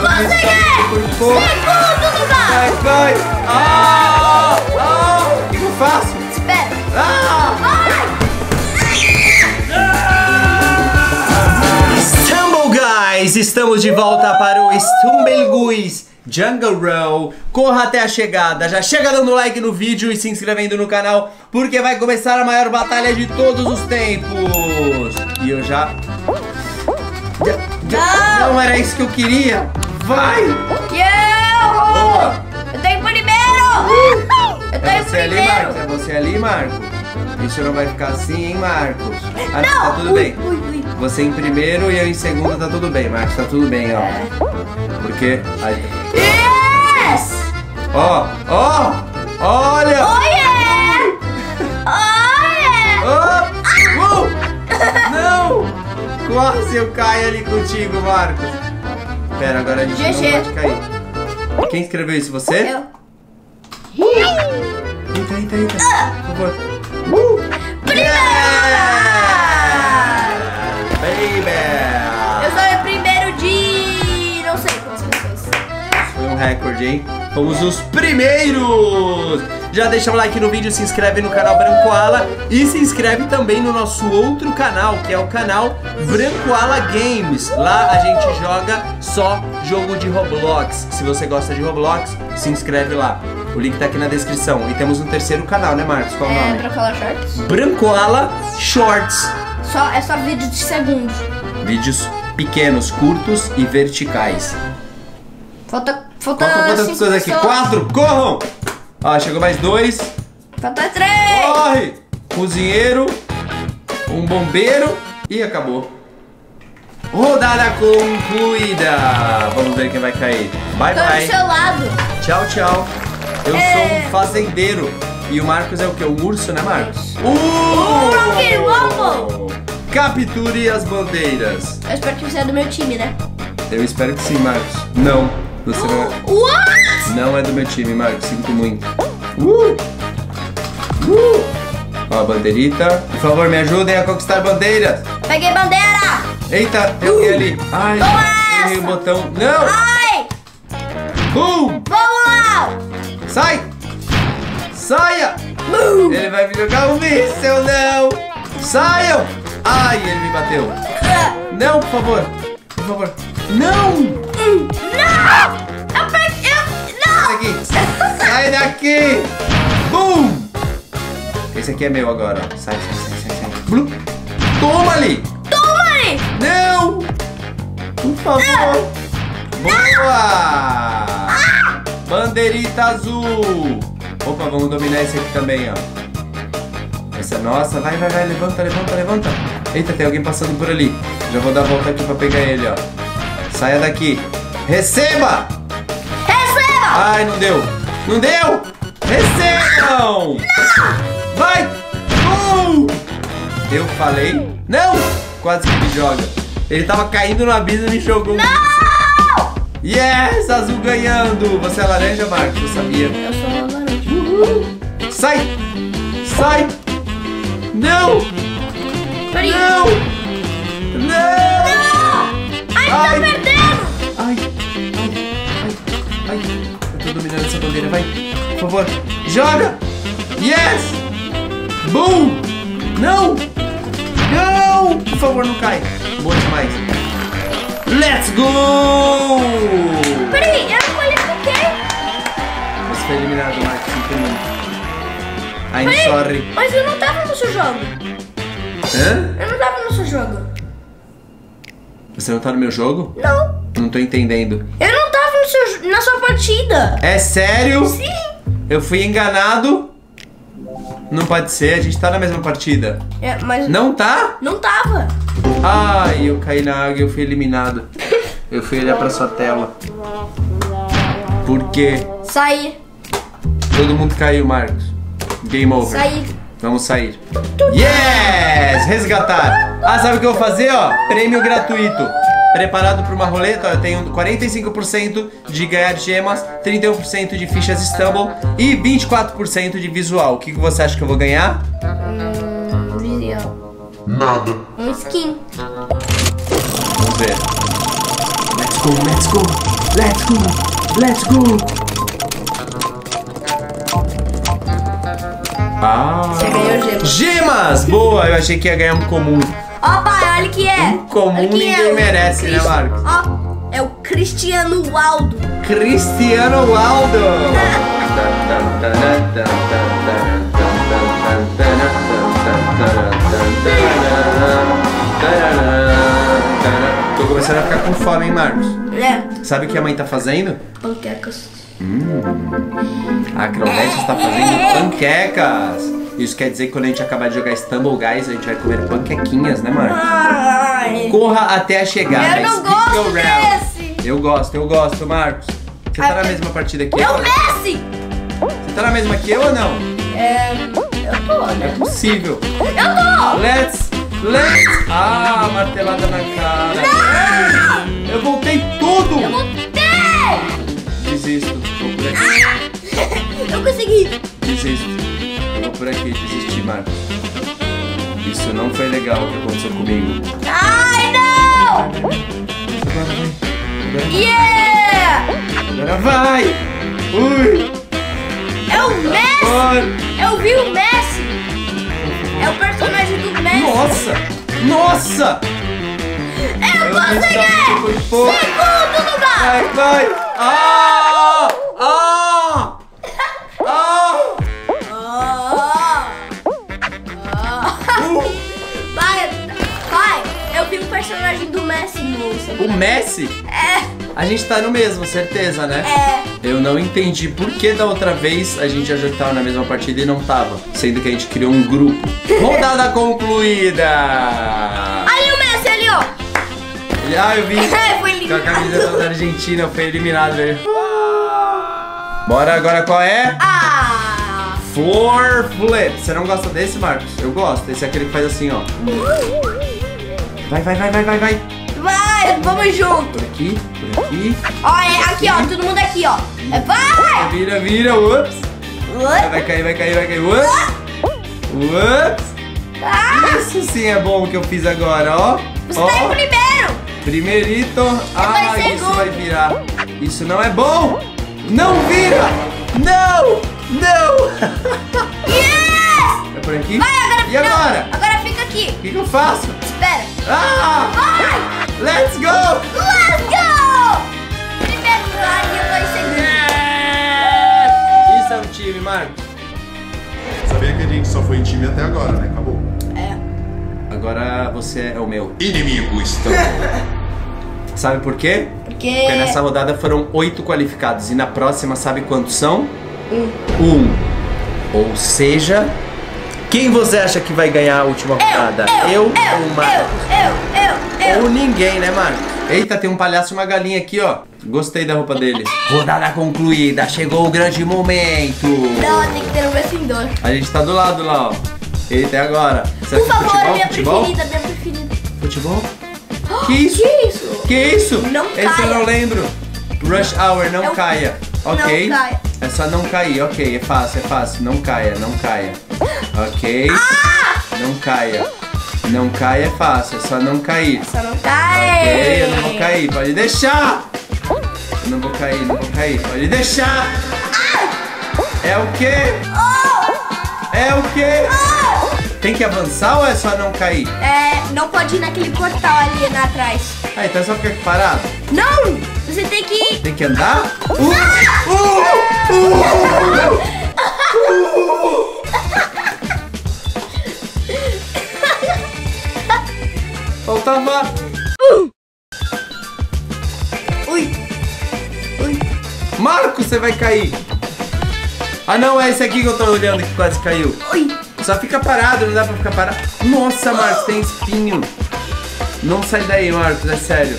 Conseguir! Segundo lugar! Vai, vai! Ah! Ah! O que eu faço? Espera! Ah! Vai! Stumble Guys! Estamos de volta para o Stumble Guys Jungle Row. Corra até a chegada. Já chega dando like no vídeo e se inscrevendo no canal, porque vai começar a maior batalha de todos os tempos. E eu já... Não era isso que eu queria. Vai! Eu tô em primeiro! Eu tô em primeiro! É você ali, Marcos? Isso não vai ficar assim, hein, Marcos? Ah, não! Tá tudo bem. Você em primeiro e eu em segundo, tá tudo bem, Marcos. Tá tudo bem, ó. Porque... Aí. Yes! Ó, ó! Olha! Oh, yeah! Oh, yeah! Oh. Não! Quase eu caio ali contigo, Marcos. Pera, agora a gente não pode cair. Quem escreveu isso? Você? Eu. Entra, entra, entra. Por favor. Primeiro! Yeah! Baby! Eu sou o primeiro de... não sei quantas pessoas. Foi um recorde, hein? Fomos os primeiros! Já deixa um like no vídeo, se inscreve no canal Brancoala e se inscreve também no nosso outro canal, que é o canal Brancoala Games. Lá a gente joga só jogo de Roblox. Se você gosta de Roblox, se inscreve lá. O link tá aqui na descrição. E temos um terceiro canal, né, Marcos? Qual o nome? Brancoala Shorts. Brancoala Shorts. É só vídeo de segundos. Vídeos pequenos, curtos e verticais. Falta quantas pessoas aqui? 4? Corram! Ó, chegou mais 2. Falta 3. Corre! Cozinheiro, um bombeiro e acabou. Rodada concluída. Vamos ver quem vai cair. Bye, bye. Do seu lado. Tchau, tchau. Eu sou um fazendeiro. E o Marcos é o quê? Um urso, né, Marcos? Capture as bandeiras. Eu espero que você é do meu time, né? Eu espero que sim, Marcos. Não. Você não é do meu time, Marcos. Sinto muito. Ó, a bandeirita. Por favor, me ajudem a conquistar bandeiras. Peguei bandeira. Eita, eu vi ali. Ai, errei o botão. Não. Ai. Vamos lá. Sai. Saia. Ele vai me jogar um míssel, não. Saiam. Ai, ele me bateu. Não, por favor. Por favor. Não. Não! Não! Sai daqui! Bum! Esse aqui é meu agora. Sai, sai, sai, sai. Blum. Toma ali! Toma ali! Não! Por favor! Não. Boa! Ah. Bandeirita azul! Opa, vamos dominar esse aqui também, ó. Essa é nossa. Vai, vai, vai. Levanta, levanta, levanta. Eita, tem alguém passando por ali. Já vou dar a volta aqui pra pegar ele, ó. Saia daqui. Receba! Receba! Ai, não deu. Não deu! Recebam! Não! Vai! Eu falei. Não! Quase que me joga. Ele tava caindo no abismo e me jogou. Não! Yes! Azul ganhando. Você é laranja, Marcos? Eu sabia. Eu sou uma laranja. Sai! Sai! Não! Peraí. Não! Não! Ai, tô perdendo! Ai! Ai, eu tô dominando essa bandeira, vai. Por favor, joga. Yes. Boom. Não. Não. Por favor, não cai. Boa demais. Let's go. Peraí, eu não qualifiquei. Você foi eliminado, Marcos. I'm sorry. Mas eu não tava no seu jogo. Hã? Eu não tava no seu jogo. Você não tá no meu jogo? Não. Não tô entendendo. Eu não tava na sua partida. É sério? Sim. Eu fui enganado? Não pode ser, a gente tá na mesma partida. É, mas... Não tá? Não tava. Ai, eu caí na água e eu fui eliminado. Eu fui olhar pra sua tela. Por quê? Saí. Todo mundo caiu, Marcos. Game over. Saí. Vamos sair. Yes! Resgatar. Ah, sabe o que eu vou fazer, ó? Prêmio gratuito. Preparado para uma roleta, eu tenho 45% de ganhar gemas, 31% de fichas Stumble e 24% de visual. O que você acha que eu vou ganhar? Visual. Nada. Um skin. Vamos ver. Let's go, let's go. Let's go! Let's go! Ah! Você ganhou gemas. Gemas! Boa! Eu achei que ia ganhar um comum. Opa, olha que é! Um comum ninguém merece, né, Marcos? Ó, é o Cristiano Waldo. Cristiano Waldo! Tô começando a ficar com fome, hein, Marcos? É. Sabe o que a mãe tá fazendo? Panquecas. A acrobética está fazendo panquecas. Isso quer dizer que quando a gente acabar de jogar Stumble Guys, a gente vai comer panquequinhas, né, Marcos? Ai. Corra até a chegada. Eu não gosto desse. Eu gosto, Marcos. Você tá na mesma partida que eu? É o Messi! Você tá na mesma que eu ou não? É... eu tô, né? É possível. Eu tô! Let's... Ah, martelada na cara. Não! Eu voltei tudo! Eu voltei! Desisto. Vou por aqui. Eu consegui. Desisto. Vou por aqui. Desisti, Marcos. Isso não foi legal o que aconteceu comigo. Ai, não! Yeah! Agora vai! Ui! É o Messi! Eu vi o Messi! É o personagem do Messi! Nossa! Nossa! Eu consegui! Segundo lugar! Vai, vai! Ah! Ah! Ah! Ah! Vai! Vai! Eu vi o personagem do Messi, moça! O Messi? É! A gente tá no mesmo, certeza, né? É. Eu não entendi por que da outra vez a gente achou que tava na mesma partida e não tava. Sendo que a gente criou um grupo. Rodada concluída! Aí o Messi ali, ó! Ele, eu vi! Foi eliminado. Com a camisa da Argentina, foi eliminado, velho. Bora agora, qual é? Four Flip! Você não gosta desse, Marcos? Eu gosto. Esse é aquele que faz assim, ó. Vai, vai, vai, vai, vai, vai! Vai, vamos junto! Por aqui. Aqui. Ó, aqui, ó, todo mundo aqui, ó. Vai! Vira, vira, ups! Vai cair, vai cair, vai cair, ups! Ups! Ah. Isso sim é bom que eu fiz agora, ó. Você tá em primeiro! Primeirito! Isso vai virar! Isso não é bom! Não vira! Não! Não! Yes! É por aqui? Vai, agora, e agora? Agora fica aqui! O que eu faço? Espera! Vai! Let's go! Let's go! Primeiro lugar e eu tô em segundo. Yeah! Isso é um time, Marcos. Sabia que a gente só foi time até agora, né? Acabou. É. Agora você é o meu inimigo, Sabe por quê? Porque nessa rodada foram 8 qualificados e na próxima sabe quantos são? 1. Ou seja, quem você acha que vai ganhar a última rodada? Eu ou o Marcos? Ou ninguém, né, Marcos? Eita, tem um palhaço e uma galinha aqui, ó. Gostei da roupa dele. Rodada concluída, chegou o grande momento. Não, tem que ter um vencedor. A gente tá do lado lá, ó. Eita, é agora. Será que é futebol? Minha preferida. Futebol? Que isso? Que isso? Que isso? Esse eu não lembro. Rush Hour, não caia. Ok. Não caia. É só não cair, ok. É fácil, é fácil. Não caia, não caia. Ok. Não caia. Não cair é fácil, é só não cair. Só não cair. Ok, eu não vou cair, pode deixar. Eu não vou cair, não vou cair, pode deixar. É o quê? É o quê? Tem que avançar ou é só não cair? É, não pode ir naquele portal ali lá atrás. Ah, então é só ficar parado? Não, você tem que ir. Tem que andar? Faltava... Ui! Ui! Marcos, você vai cair! Ah não, é esse aqui que eu tô olhando que quase caiu! Ui! Só fica parado, não dá pra ficar parado! Nossa, Marcos, tem espinho! Não sai daí, Marcos, é sério!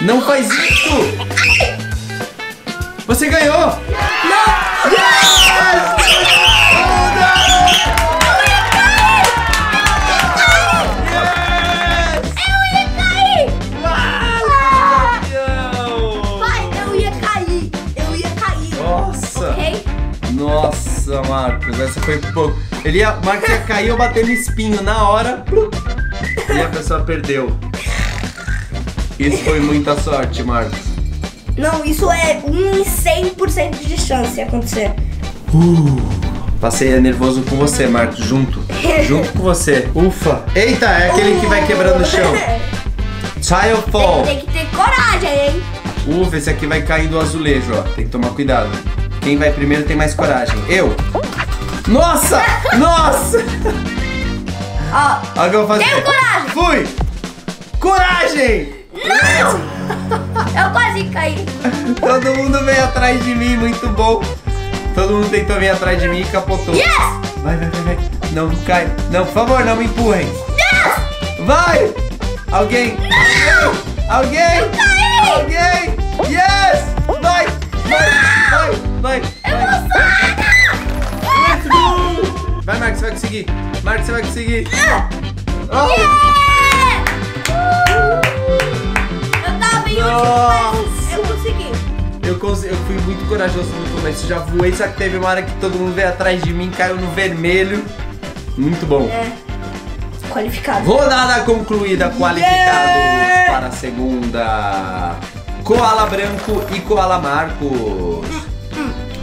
Não faz isso! Você ganhou! Não! Yes! Nossa, Marcos, essa foi pouco. Marcos ia cair ou bater no espinho na hora. E a pessoa perdeu. Isso foi muita sorte, Marcos. Não, isso é 1 em 100% de chance de acontecer. Passei nervoso com você, Marcos, junto com você. Ufa. Eita, é aquele que vai quebrando o chão. Child Fall. Tem que ter coragem, hein? Ufa, esse aqui vai cair do azulejo, ó. Tem que tomar cuidado. Quem vai primeiro tem mais coragem. Eu. Nossa! Nossa! Ó, olha o que eu vou fazer. Tenho coragem. Fui. Coragem. Não! Eu quase caí. Todo mundo veio atrás de mim, muito bom. Todo mundo tentou vir atrás de mim e capotou. Yes! Vai, vai, vai, vai. Não cai. Não, por favor, não me empurrem. Não! Vai! Alguém! Não! Alguém! Eu caí! Alguém! Yes! Vai! Vai! Não! Vai! Vai! Eu vou sair! Let's go! Vai, Marcos, você vai conseguir. Marcos, você vai conseguir. Oh. Yeah! Eu tava em último, mas eu consegui. Eu fui muito corajoso no começo, já voei, só que teve uma hora que todo mundo veio atrás de mim, caiu no vermelho. Muito bom. É. Qualificado. Rodada concluída, qualificados para a segunda. Koala Branco e Koala Marcos.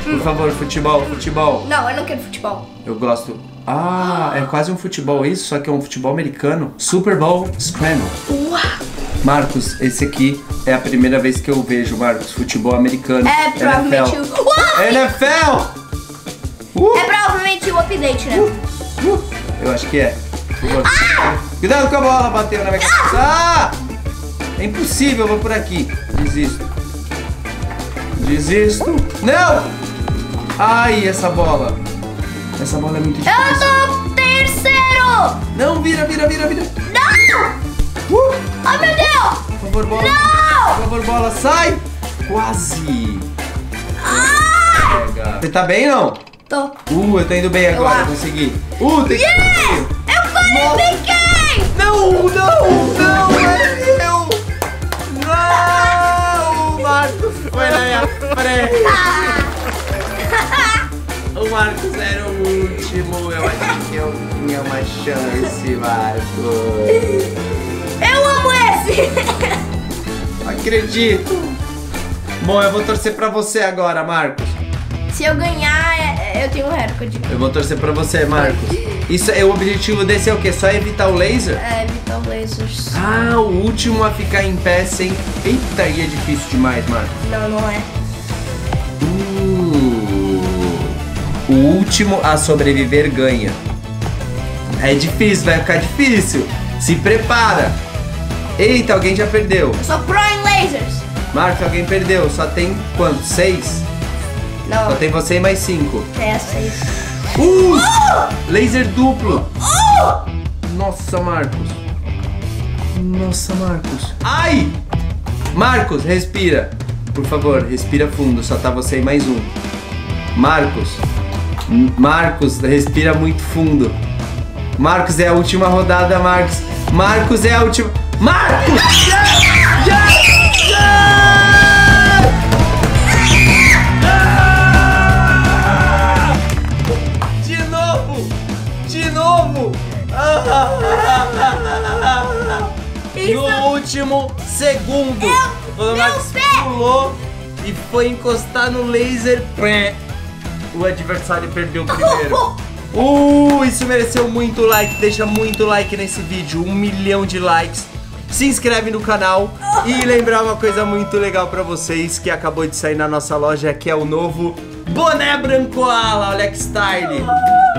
Por favor, futebol, futebol. Não, eu não quero futebol. Eu gosto. Ah, é quase um futebol isso, só que é um futebol americano. Super Bowl Scramble. Uau. Marcos, esse aqui é a primeira vez que eu vejo, Marcos, futebol americano. É provavelmente NFL. NFL! É provavelmente o update, né? Eu acho que é. Cuidado com a bola, bateu na minha cabeça. É impossível, eu vou por aqui. Desisto. Desisto. Não! Ai, essa bola. Essa bola é muito difícil. Eu tô terceiro! Não, vira, vira, vira, vira. Não! Ai, meu Deus! Por favor, bola. Não! Por favor, bola, sai! Quase! Pega. Você tá bem, não? Tô. Eu tô indo bem agora, eu consegui. Tem que... Eu qualifiquei! Não, não, não, é meu! Não! O Marcos foi na minha frente! O Marcos era o último, eu achei que eu tinha uma chance, Marcos! Eu amo esse! Acredito! Bom, eu vou torcer pra você agora, Marcos. Se eu ganhar, eu tenho um recorde. Eu vou torcer pra você, Marcos. Isso é, o objetivo desse é o quê? Só evitar o laser? É, evitar o laser. Ah, o último a ficar em pé sem... Eita, e é difícil demais, Marcos. Não, não é. O último a sobreviver ganha. É difícil, vai ficar difícil. Se prepara. Eita, alguém já perdeu. Eu sou pro em lasers. Marcos, alguém perdeu. Só tem quanto? 6? Não. Só tem você e mais 5. É, 6. Laser duplo. Nossa, Marcos. Nossa, Marcos. Ai! Marcos, respira. Por favor, respira fundo. Só tá você e mais um. Marcos. Marcos, respira muito fundo. Marcos, é a última rodada, Marcos. Marcos, é a última... Marcos! Yes! Yes! Yes! De novo! De novo! No último segundo, o Marcos pulou e foi encostar no laser. O adversário perdeu primeiro. Isso mereceu muito like, deixa muito like nesse vídeo, 1 milhão de likes. Se inscreve no canal e lembrar uma coisa muito legal pra vocês que acabou de sair na nossa loja, que é o novo boné Brancoala, olha que style.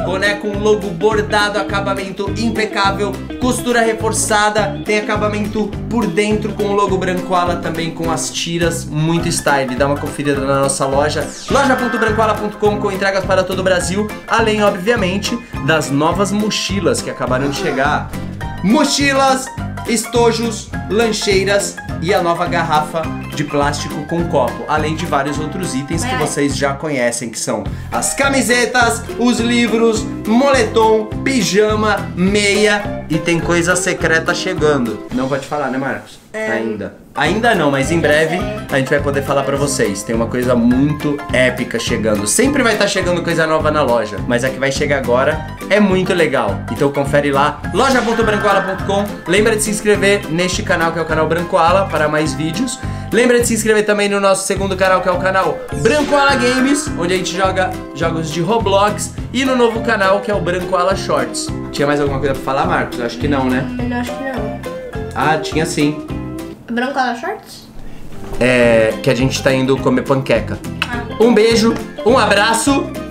Boné com logo bordado, acabamento impecável, costura reforçada, tem acabamento por dentro com o logo Brancoala também, com as tiras, muito style. Dá uma conferida na nossa loja, loja.brancoala.com, com entregas para todo o Brasil, além, obviamente, das novas mochilas que acabaram de chegar. Mochilas, estojos, lancheiras e a nova garrafa de plástico com copo, além de vários outros itens que vocês já conhecem, que são as camisetas, os livros, moletom, pijama, meia e tem coisa secreta chegando. Não pode falar, né, Marcos? Ainda. Ainda não, mas em breve a gente vai poder falar pra vocês. Tem uma coisa muito épica chegando. Sempre vai estar chegando coisa nova na loja, mas a que vai chegar agora é muito legal. Então confere lá, loja.brancoala.com. Lembra de se inscrever neste canal, que é o canal Brancoala, para mais vídeos. Lembra de se inscrever também no nosso segundo canal, que é o canal Brancoala Games, onde a gente joga jogos de Roblox, e no novo canal, que é o Brancoala Shorts. Tinha mais alguma coisa pra falar, Marcos? Acho que não, né? Eu não acho que não. Ah, tinha sim. Brancoala Shorts? É, que a gente tá indo comer panqueca. Ah. Um beijo, um abraço.